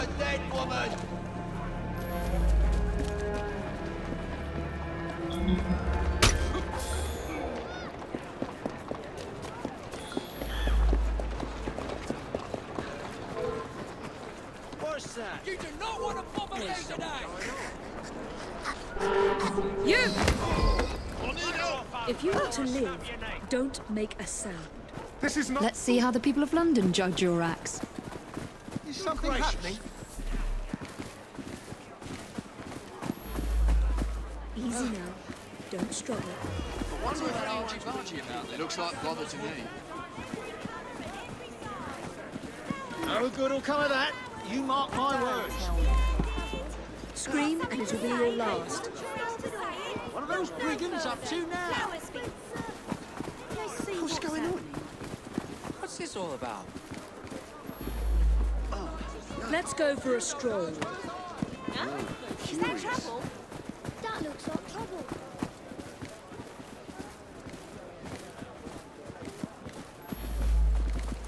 Good day, woman! What's that? You do not want to pop away today! You! If you are to live, don't make a sound. This is not... Let's see how the people of London judge your acts. Is something happening? Easy now. Don't struggle. What's all that argy-bargy about? It looks like bother to me. No good will come of that. You mark my words. Scream and it'll be your last. What are those brigands up to now? What's going on? What's this all about? Let's go for a stroll. Huh? Is that trouble? That looks like trouble.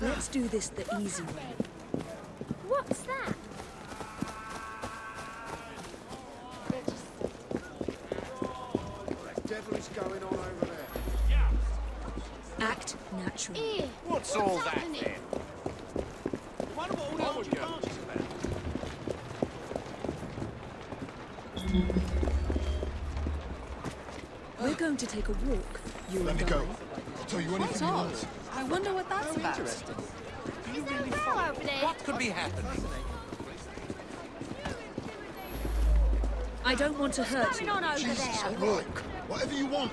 Let's do this the easy way. What's that? What the devil is going on over there? Act naturally. Ew. What's all that then? We're going to take a walk, you and I. Let me go. I'll tell you anything you want. I wonder what that's about. Is there a row over there? What could be happening? I don't want to hurt you. Jesus, all right. Whatever you want.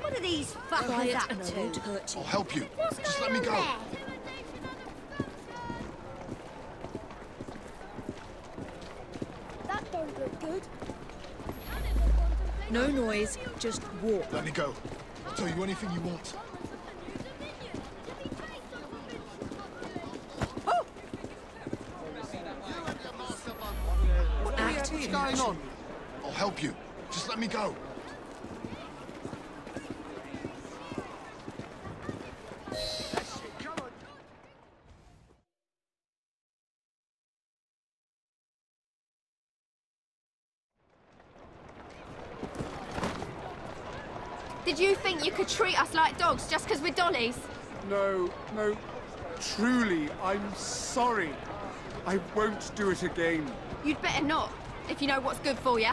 What are these fuckers up to? I'll help you. Just let me go. That don't look good. No noise, just walk. Let me go. I'll tell you anything you want. Oh! What's going on? I'll help you. Just let me go. Did you think you could treat us like dogs just because we're dollies? No, truly, I'm sorry. I won't do it again. You'd better not, if you know what's good for you.